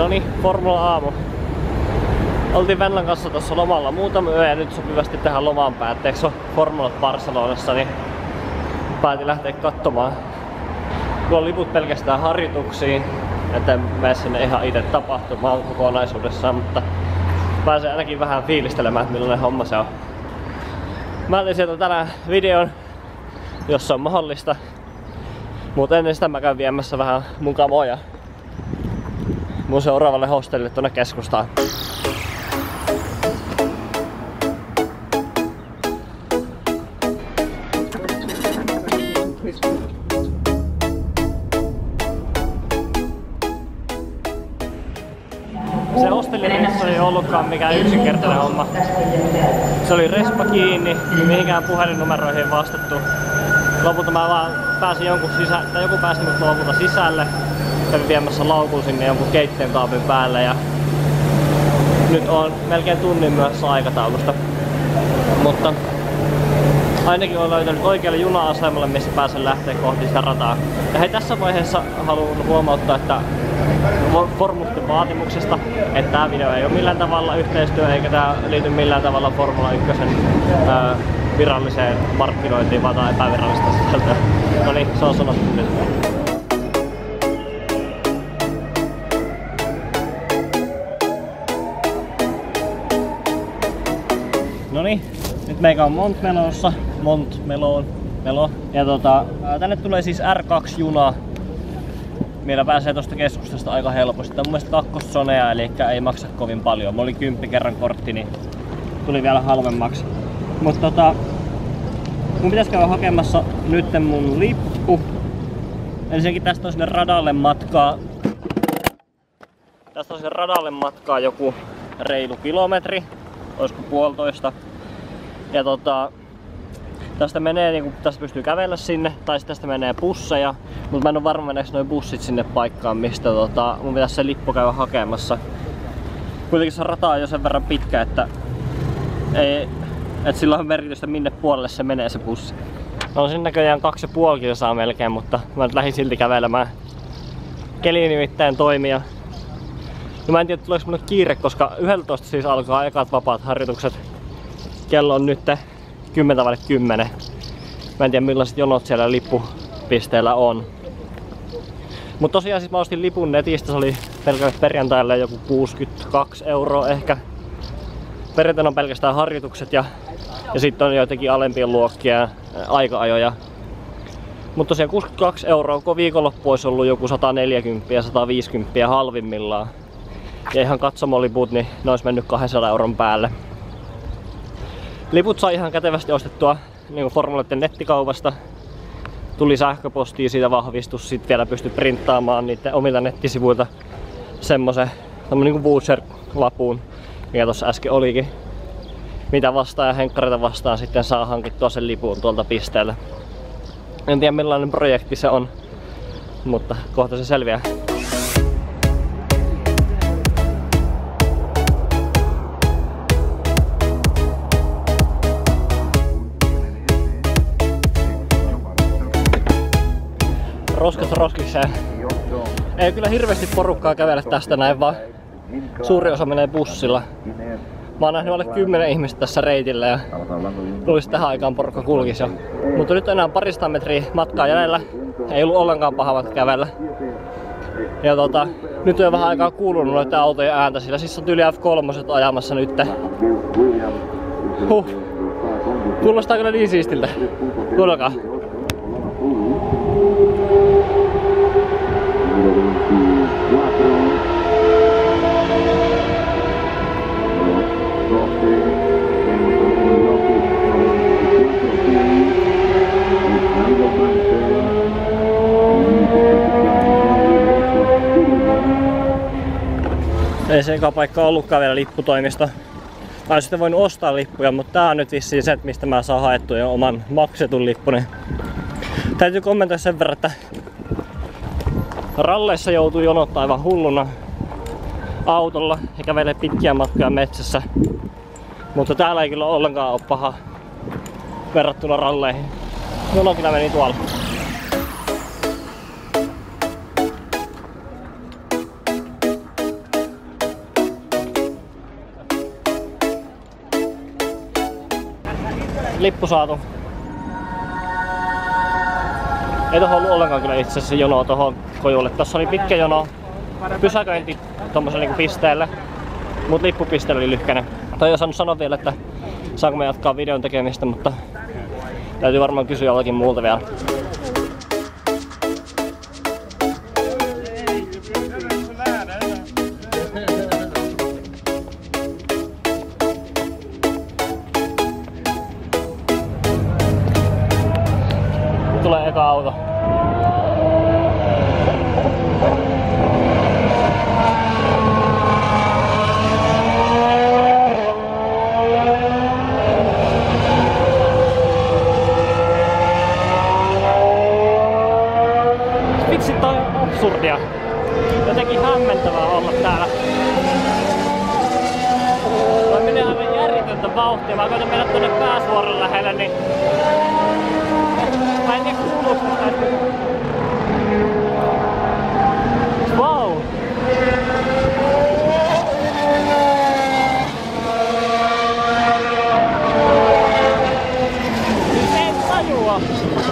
Noni, Formula Aamu. Oltiin Venlan kanssa tuossa lomalla muutama yö ja nyt sopivasti tähän lomaan päätteeksi on Formulat Barcelonassa, niin päätin lähteä katsomaan. Kun on liput pelkästään harjoituksiin, joten mene sinne ihan itse tapahtumaan kokonaisuudessaan, mutta pääsee ainakin vähän fiilistelemään, että millainen homma se on. Mä tein sieltä tänään videon, jos se on mahdollista, mutta ennen sitä mä käyn viemässä vähän mun kamoja mun seuraavalle hostelille tuonne keskustaan. Se hostellimessa ei ollutkaan mikään yksinkertainen homma. Se oli respa kiinni, mihinkään puhelinnumeroihin ei vastattu. Lopulta mä vaan pääsin joku pääsi mut lopulta sisälle. Kävin viemässä laukun sinne jonkun keittiön kaapin päälle ja nyt on melkein tunnin myöhässä aikataulusta. Mutta ainakin olen löytänyt oikealle juna-asemalle, missä pääsen lähteä kohti sitä rataa. Ja hei, tässä vaiheessa haluan huomauttaa, että Formulan vaatimuksesta, että tämä video ei ole millään tavalla yhteistyö eikä tämä liity millään tavalla Formula 1 viralliseen markkinointiin, vaan tämä on epävirallista sisältöä. No niin, se on sanottu nyt. No niin, nyt meikä on Montmelossa, ja tänne tulee siis R2-juna. Meillä pääsee tuosta keskustasta aika helposti. Tämä on mun mielestä kakkoszoneja, eli ei maksa kovin paljon. Mulla oli 10 kerran kortti, niin tuli vielä halvemmaksi. Mutta mun pitäis käydä hakemassa nyt mun lippu. Ensinnäkin tästä on sinne radalle matkaa. Tästä on sinne radalle matkaa joku reilu kilometri. Olisiko puolitoista. Ja tästä menee niinku, tästä pystyy kävellä sinne, tai tästä menee busseja. Mutta mä en oo varma meneekö noi bussit sinne paikkaan, mistä mun pitäis se lippu käydä hakemassa. Kuitenkin se rata on jo sen verran pitkä, että sillä on merkitystä minne puolelle se menee se bussi. No sinne näköjään 2,5 kilsaa melkein, mutta mä nyt lähdin silti kävelemään. Keli nimittäin toimii. No mä en tiedä tuleeko mulle kiire, koska 11 siis alkaa ekat vapaat harjoitukset. Kello on nyt 10:10. Mä en tiedä millaiset jonot siellä lippupisteellä on. Mut tosiaan siis mä ostin lipun netistä, se oli perjantaille joku 62 € ehkä. Perjantaina on pelkästään harjoitukset ja sitten on joitakin alempien luokkia aika-ajoja. Mutta tosiaan 62 €, kun viikonloppu olisi ollut joku 140–150 € halvimmillaan. Ja ihan katsomoliput, niin ne olisi mennyt 200 € päälle. Liput sai ihan kätevästi ostettua niin formuloiden nettikaupasta. Tuli sähköpostiin siitä vahvistus, sitten vielä pystyi printtaamaan niiden omilta nettisivuilta semmosen niin voucher-lapuun, mikä tossa äsken olikin. Mitä vastaan ja henkkareita vastaan sitten saa hankittua sen lipun tuolta pisteellä. En tiedä millainen projekti se on, mutta kohta se selviää. Roskas roskikseen. Ei kyllä hirveästi porukkaa kävele tästä näin vaan. Suuri osa menee bussilla. Mä oon nähnyt alle 10 ihmistä tässä reitillä ja luulisi tähän aikaan porukka kulkisi jo. Mutta nyt enää parista metriä matkaa jäljellä. Ei ollut ollenkaan paha matka kävellä. Ja nyt on vähän aikaa kuulunut noita autojen ääntä, sillä siis on yli F3 ajamassa nyt. Huh. Kuulostaa kyllä niin siistiltä. Kuulokaa. Ei se eka paikka ollutkaan vielä lipputoimista. Mä oon sitten voinut ostaa lippuja, mutta tää on nyt vissiin se, mistä mä saan haettua jo oman maksetun lippuni. Täytyy kommentoida sen verran, että ralleissa joutuu jonottaa aivan hulluna autolla ja kävelee pitkiä matkoja metsässä. Mutta täällä ei kyllä ollenkaan ole paha verrattuna ralleihin. Jonokina meni tuolla. saatu. Ei tohon ollut ollenkaan kyllä itse asiassa jonoa tohon kojulle. Tässä oli pitkä jono pysäköinti tommoselle niinku pisteelle, mut lippupiste oli lyhkäinen. Tai ei osannut sanoa vielä, että saanko me jatkaa videon tekemistä, mutta täytyy varmaan kysyä jollakin muulta vielä. Tulee eka auto. Miksi tää on absurdia? Jotenkin hämmentävää olla täällä. Mä menen aivan järjetöntä vauhtia. Mä koitan mennä tuonne pääsuoran lähelle, niin mä en niinku kuulu sitä. Wow! Siis en tajua!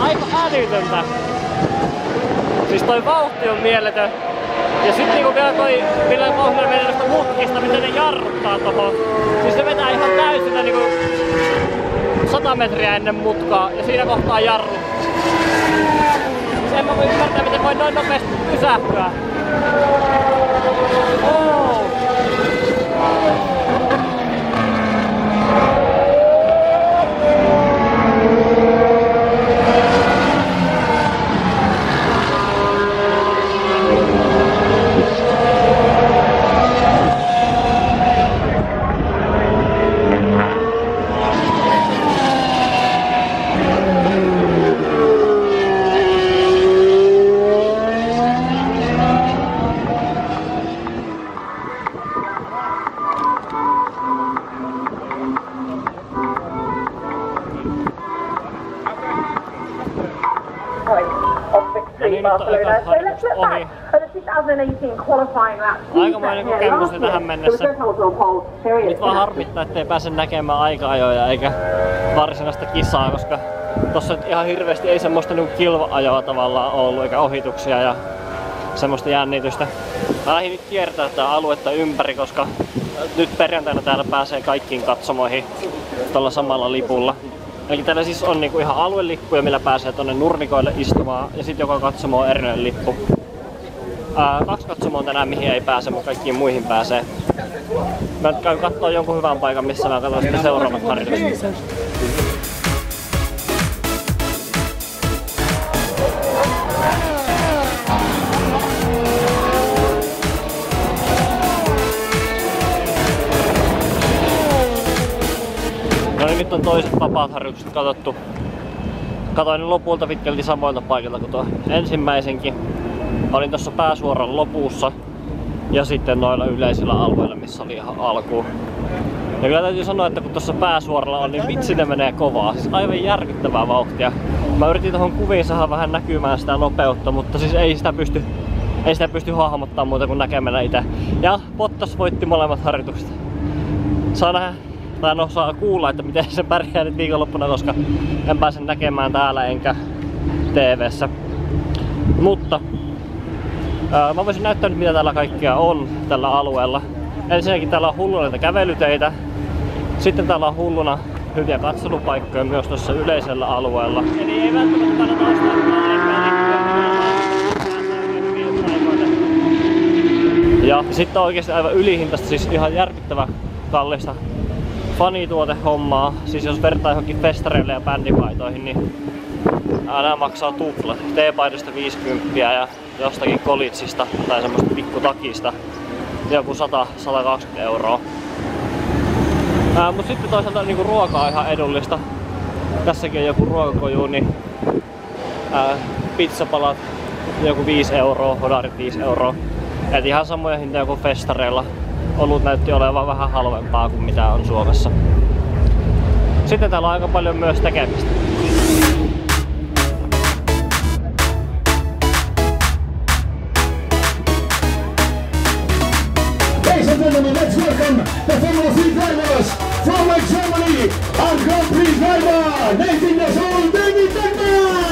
Aivan älytöntä! Siis toi vauhti on mieletön. Ja sit niinku vielä toi millä Montmelon menee noista mutkista, miten ne jarruttaa tohon. Siis se vetää ihan täysillä niinku 100 metriä ennen mutkaa ja siinä kohtaa jarru. En mä voi ymmärtää, miten voi noin nopeasti pysähtyä. Oh. Aikamoinen kokemus tähän mennessä. Nyt vaan harmittaa, ettei pääse näkemään aika-ajoja eikä varsinaista kisaa, koska tossa ihan hirveesti ei semmoista niinku kilva-ajoa tavallaan ollut eikä ohituksia ja semmoista jännitystä. Mä lähdin nyt kiertää tää aluetta ympäri, koska nyt perjantaina täällä pääsee kaikkiin katsomoihin tuolla samalla lipulla. Eli täällä siis on niinku ihan aluelippuja, millä pääsee tonne nurmikoille istumaan, ja sitten joka katsomo on erinomainen lippu. 2 katsomoa on tänään, mihin ei pääse, mutta kaikkiin muihin pääsee. Mä nyt käyn kattoo jonkun hyvän paikan, missä mä katson sitten seuraavat harjoitukset. Nyt on toiset vapaat harjoitukset katsottu. Katoin lopulta pitkälti samoilta paikilta kuin tuo ensimmäisenkin. Olin tuossa pääsuoran lopussa ja sitten noilla yleisillä alueilla, missä oli ihan alkuun. Ja kyllä täytyy sanoa, että kun tuossa pääsuoralla on, niin vitsi ne menee kovaa. Siis aivan järkyttävää vauhtia. Mä yritin tuohon kuviin saada vähän näkymään sitä nopeutta, mutta siis ei sitä pysty hahmottamaan muuta kuin näkemällä itse. Ja Pottos voitti molemmat harjoitukset. Saa nähdä. Tai en osaa kuulla, että miten se pärjää nyt viikonloppuna, koska en pääse näkemään täällä enkä TV:ssä. Mutta mä voisin näyttää nyt, mitä täällä kaikkea on tällä alueella. Ensinnäkin täällä on hulluna näitä kävelyteitä. Sitten täällä on hulluna hyviä katselupaikkoja myös tuossa yleisellä alueella. Eli ei välttämättä kannata ostaa mitään. Ja sitten on oikeesti aivan ylihintaista, siis ihan järkyttävän kallista fanituotehommaa. Siis jos vertaa johonkin festareille ja bändipaitoihin, niin nämä maksaa tupla. T-paidasta 50 ja jostakin kolitsista tai semmoista pikkutakista joku 100–120 €. Mut sitten toisaalta niinku ruokaa on ihan edullista. Tässäkin on joku ruokakoju, niin pizzapalat joku 5 €, hodarit 5 €. Et ihan samoja hintoja kuin festareilla. Olut näytti olevan vähän halvempaa kuin mitä on Suomessa. Sitten täällä on aika paljon myös tekemistä. ceremony. Let's welcome the Formula C drivers from Germany and Grand Prix driver Nathan Nasson, David Decker.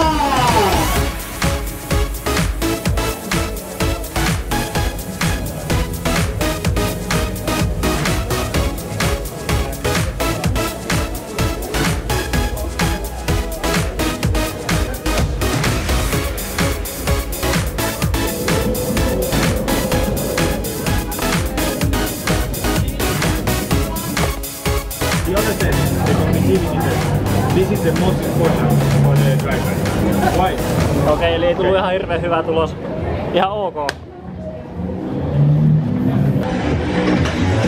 This is the most important for the driver. Why? Okei, eli ei tullut ihan hirveen hyvä tulos. Ihan ok.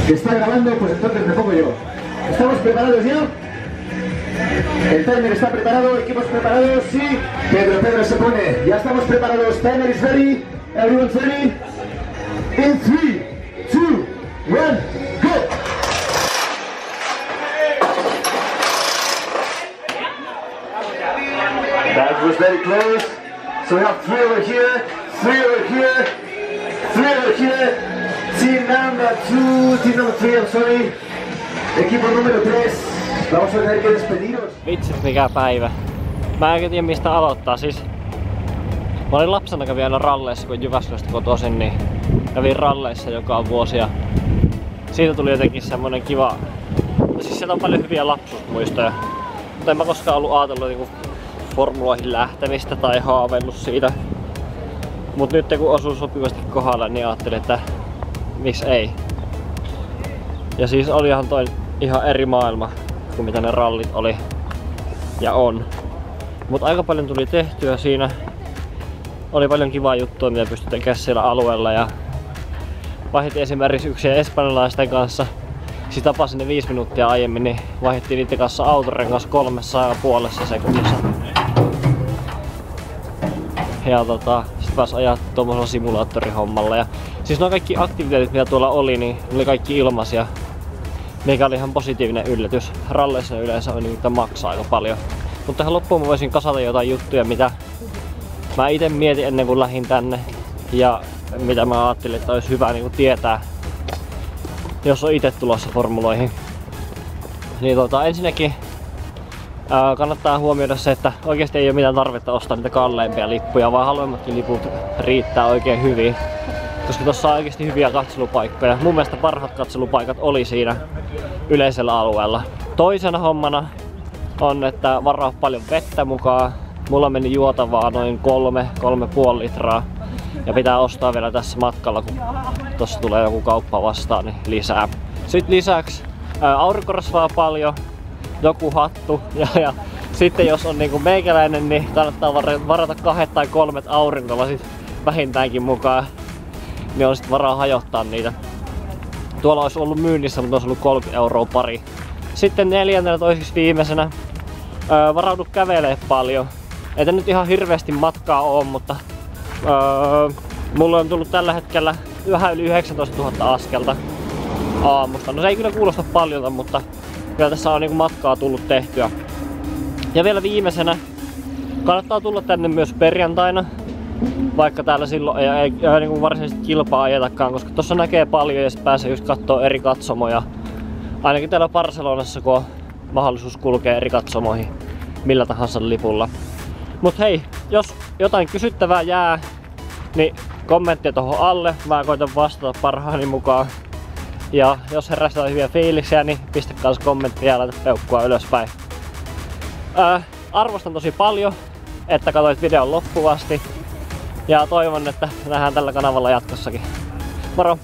Que está grabando, pues entonces me pongo yo. ¿Estamos preparados ya? El timer está preparado, equipos preparados, sí. Pedro se pone. Ya estamos preparados. Timer is ready. Everyone's ready. In 3, 2, 1, go! That was very close. So we have 3 over here, 3 over here, 3 over here. Team number 2, team number 3, I'm sorry. Equipo numero 3. Vamos a tener que despediros. Vitsit mikä päivä. Mä en tiedä mistä aloittaa siis. Mä olin lapsena kävin aina ralleissa, kun Jyväskylästä kotoisin, niin kävin ralleissa joka vuosi ja siitä tuli jotenkin semmonen kiva. Siis sieltä on paljon hyviä lapsuusmuistoja. Mutta en mä koskaan ollut ajatellut niinku formuloihin lähtemistä tai haaveillut siitä. Mut nyt kun osuu sopivasti kohdalle, niin ajattelin, että miksi ei. Ja siis olihan toi ihan eri maailma kuin mitä ne rallit oli ja on. Mut aika paljon tuli tehtyä siinä. Oli paljon kivaa juttua, mitä pystyi tekemään siellä alueella ja vaihdettiin esimerkiksi yksiä espanjalaisten kanssa. Siis tapasin ne 5 minuuttia aiemmin, niin vaihdettiin niiden kanssa autorengas 3,5 sekunnissa. Ja sit pääs ajaa tommosella simulaattorihommalla ja siis nuo kaikki aktiviteetit mitä tuolla oli, niin oli kaikki ilmaisia. Mikä oli ihan positiivinen yllätys. Ralleissa yleensä on niitä maksaa aika paljon. Mutta tähän loppuun mä voisin kasata jotain juttuja mitä mä ite mietin ennen kuin lähdin tänne. Ja mitä mä ajattelin, että olisi hyvä niin tietää jos on ite tulossa formuloihin. Niin ensinnäkin kannattaa huomioida se, että oikeesti ei ole mitään tarvetta ostaa niitä kalleimpia lippuja, vaan halvemmatkin liput riittää oikein hyvin. Koska tossa on oikeesti hyviä katselupaikkoja. Mun mielestä parhaat katselupaikat oli siinä yleisellä alueella. Toisena hommana on, että varaa paljon vettä mukaan. Mulla meni juotavaa noin 3,5 litraa. Ja pitää ostaa vielä tässä matkalla, kun tossa tulee joku kauppa vastaan, niin lisää. Sitten lisäksi aurinkorasvaa paljon. Joku hattu ja sitten jos on niinku meikäläinen, niin kannattaa varata 2 tai 3 aurinkolasit vähintäänkin mukaan. Niin on sit varaa hajottaa niitä. Tuolla olisi ollut myynnissä, mutta olisi ollut 30 € pari. Sitten neljäntenä toiseksi viimeisenä varaudu kävelee paljon. Ei tää nyt ihan hirveästi matkaa oo, mutta mulle on tullut tällä hetkellä vähän yli 19 000 askelta aamusta. No se ei kyllä kuulosta paljolta, mutta kyllä tässä on niinku matkaa tullut tehtyä. Ja vielä viimeisenä, kannattaa tulla tänne myös perjantaina, vaikka täällä silloin ei niinku varsinaisesti kilpaa ajetakaan, koska tuossa näkee paljon ja pääsee just kattoo eri katsomoja. Ainakin täällä Barcelonassa, kun on mahdollisuus kulkea eri katsomoihin millä tahansa lipulla. Mut hei, jos jotain kysyttävää jää, niin kommenttia tohon alle. Mä koitan vastata parhaani mukaan. Ja jos herästää hyviä fiiliksiä, niin pistä kans kommenttia ja laita peukkua ylöspäin. Arvostan tosi paljon, että katsoit videon loppuvasti. Ja toivon, että nähdään tällä kanavalla jatkossakin. Moro!